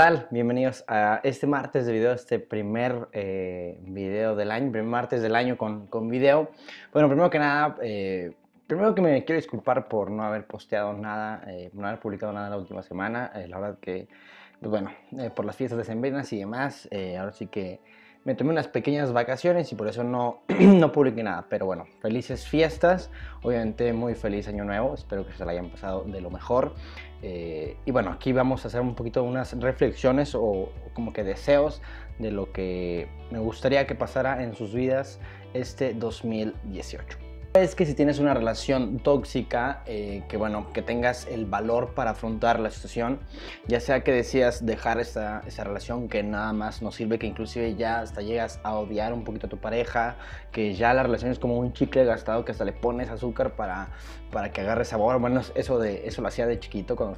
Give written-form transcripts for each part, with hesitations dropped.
¿Qué tal? Bienvenidos a este martes de video, este primer video del año, primer martes del año con video. Bueno, primero que nada, me quiero disculpar por no haber posteado nada, no haber publicado nada la última semana. La verdad que, pues bueno, por las fiestas decembrinas y demás, ahora sí que me tomé unas pequeñas vacaciones y por eso no publiqué nada. Pero bueno, felices fiestas, obviamente muy feliz año nuevo, espero que se la hayan pasado de lo mejor. Y bueno, aquí vamos a hacer un poquito unas reflexiones o como que deseos de lo que me gustaría que pasara en sus vidas este 2018. Es que si tienes una relación tóxica, que bueno, que tengas el valor para afrontar la situación, ya sea que decidas dejar esa relación que nada más nos sirve, que inclusive ya hasta llegas a odiar un poquito a tu pareja, que ya la relación es como un chicle gastado que hasta le pones azúcar para que agarre sabor. Bueno, eso lo hacía de chiquito cuando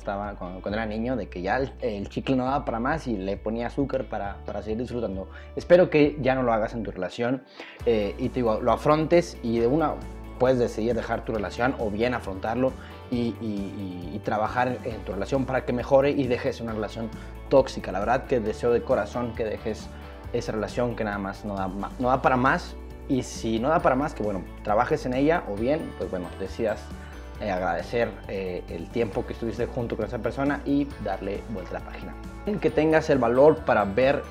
era niño, de que ya el chicle no daba para más y le ponía azúcar para seguir disfrutando. Espero que ya no lo hagas en tu relación, y te digo, lo afrontes y de una puedes decidir dejar tu relación o bien afrontarlo y trabajar en tu relación para que mejore y dejes una relación tóxica. La verdad que deseo de corazón que dejes esa relación que nada más no da para más, y si no da para más, que bueno, trabajes en ella o bien, pues bueno, decidas agradecer el tiempo que estuviste junto con esa persona y darle vuelta a la página. Que tengas el valor para ver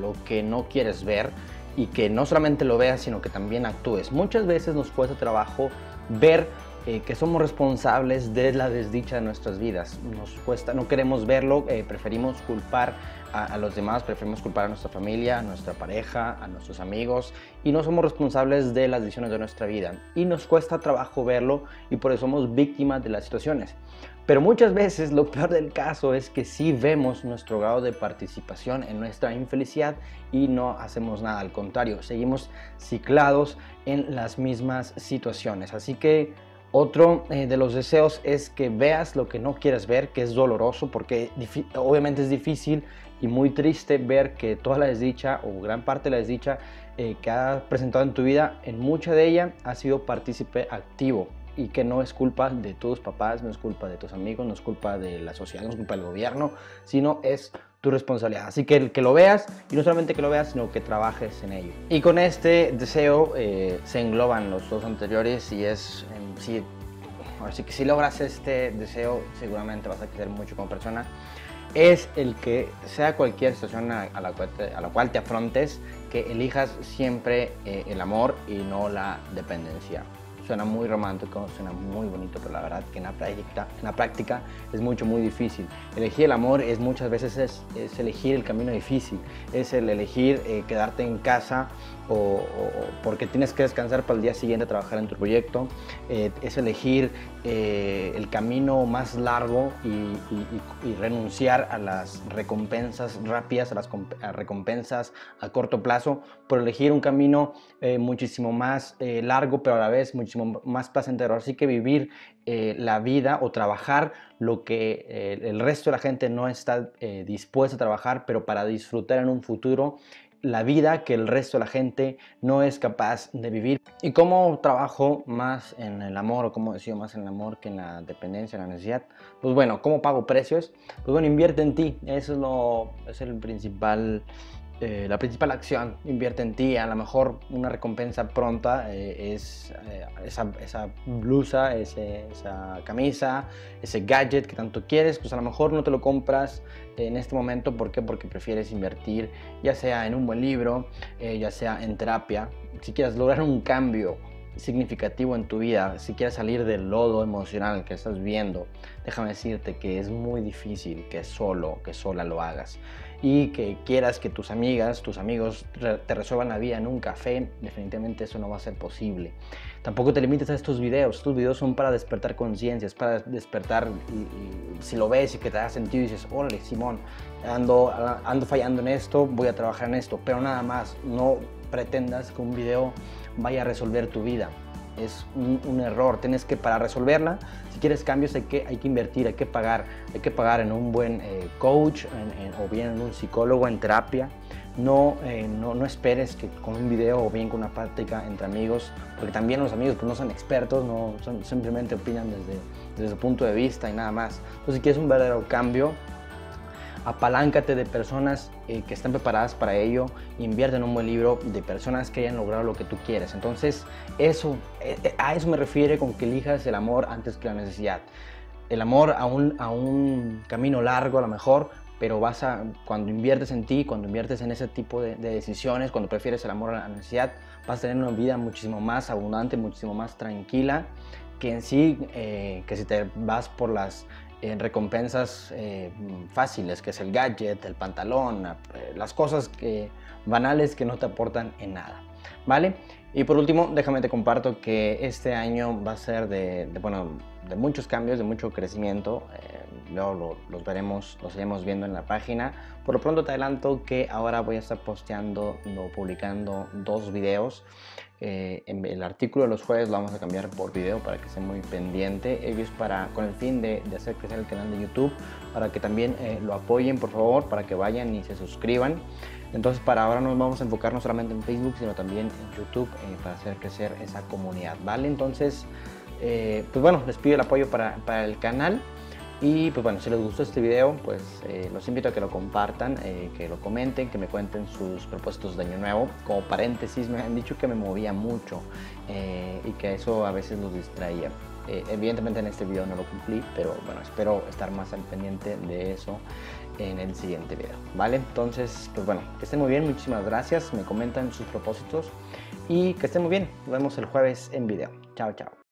lo que no quieres ver, y que no solamente lo veas, sino que también actúes. Muchas veces nos cuesta trabajo ver que somos responsables de la desdicha de nuestras vidas. Nos cuesta, no queremos verlo, preferimos culpar a los demás, preferimos culpar a nuestra familia, a nuestra pareja, a nuestros amigos, y no somos responsables de las decisiones de nuestra vida. Y nos cuesta trabajo verlo y por eso somos víctimas de las situaciones. Pero muchas veces lo peor del caso es que sí vemos nuestro grado de participación en nuestra infelicidad y no hacemos nada, al contrario, seguimos ciclados en las mismas situaciones. Así que otro de los deseos es que veas lo que no quieres ver, que es doloroso, porque obviamente es difícil y muy triste ver que toda la desdicha o gran parte de la desdicha que has presentado en tu vida, en mucha de ella has sido partícipe activo. Y que no es culpa de tus papás, no es culpa de tus amigos, no es culpa de la sociedad, no es culpa del gobierno, sino es tu responsabilidad. Así que lo veas, y no solamente que lo veas, sino que trabajes en ello. Y con este deseo se engloban los dos anteriores, y es, así que si logras este deseo, seguramente vas a crecer mucho como persona. Es el que sea cualquier situación a la cual te afrontes, que elijas siempre el amor y no la dependencia. Suena muy romántico, suena muy bonito, pero la verdad que en la práctica es muy difícil. Elegir el amor es muchas veces es elegir el camino difícil, es el elegir quedarte en casa o porque tienes que descansar para el día siguiente trabajar en tu proyecto, es elegir el camino más largo y renunciar a las recompensas rápidas, a recompensas a corto plazo, por elegir un camino muchísimo más largo, pero a la vez muchísimo más placentero. Así que vivir la vida o trabajar lo que el resto de la gente no está dispuesta a trabajar, pero para disfrutar en un futuro la vida que el resto de la gente no es capaz de vivir. Y cómo trabajo más en el amor, o cómo decido más en el amor que en la dependencia, en la necesidad, pues bueno, cómo pago precios, pues bueno, invierte en ti. Eso es el principal. La principal acción, invierte en ti. A lo mejor una recompensa pronta es esa blusa, esa camisa, ese gadget que tanto quieres, pues a lo mejor no te lo compras en este momento. ¿Por qué? Porque prefieres invertir ya sea en un buen libro, ya sea en terapia. Si quieres lograr un cambio significativo en tu vida, si quieres salir del lodo emocional que estás viendo, déjame decirte que es muy difícil que solo, que sola lo hagas, y que quieras que tus amigas, tus amigos te resuelvan la vida en un café, definitivamente eso no va a ser posible. Tampoco te limites a estos videos. Estos videos son para despertar conciencias, para despertar, y si lo ves y que te haga sentido y dices, órale, Simón, ando fallando en esto, voy a trabajar en esto, pero nada más, no pretendas que un video vaya a resolver tu vida. Es un error. Tienes que, para resolverla, si quieres cambios, hay que invertir, hay que pagar en un buen coach, o bien en un psicólogo, en terapia. No esperes que con un video o bien con una práctica entre amigos, porque también los amigos pues no son expertos, simplemente opinan desde su punto de vista y nada más. Entonces, si quieres un verdadero cambio, apaláncate de personas que están preparadas para ello, invierte en un buen libro de personas que hayan logrado lo que tú quieres. Entonces, a eso me refiero con que elijas el amor antes que la necesidad. El amor a un camino largo a lo mejor, pero cuando inviertes en ti, cuando inviertes en ese tipo de decisiones, cuando prefieres el amor a la necesidad, vas a tener una vida muchísimo más abundante, muchísimo más tranquila, que en sí, que si te vas por las recompensas fáciles, que es el gadget, el pantalón, las cosas banales que no te aportan en nada, ¿vale? Y por último, déjame te comparto que este año va a ser de muchos cambios, de mucho crecimiento. Luego los iremos viendo en la página. Por lo pronto te adelanto que ahora voy a estar publicando 2 videos. El artículo de los jueves lo vamos a cambiar por video para que esté muy pendiente. Ellos con el fin de hacer crecer el canal de YouTube, para que también lo apoyen, por favor, para que vayan y se suscriban. Entonces, para ahora nos vamos a enfocar no solamente en Facebook, sino también en YouTube, para hacer crecer esa comunidad, ¿vale? Entonces, pues bueno, les pido el apoyo para el canal. Y pues bueno, si les gustó este video, pues los invito a que lo compartan, que lo comenten, que me cuenten sus propósitos de año nuevo. Como paréntesis, me han dicho que me movía mucho y que eso a veces los distraía. Evidentemente en este video no lo cumplí, pero bueno, espero estar más al pendiente de eso en el siguiente video, ¿vale? Entonces, pues bueno, que estén muy bien, muchísimas gracias, me comentan sus propósitos y que estén muy bien. Nos vemos el jueves en video. Chao, chao.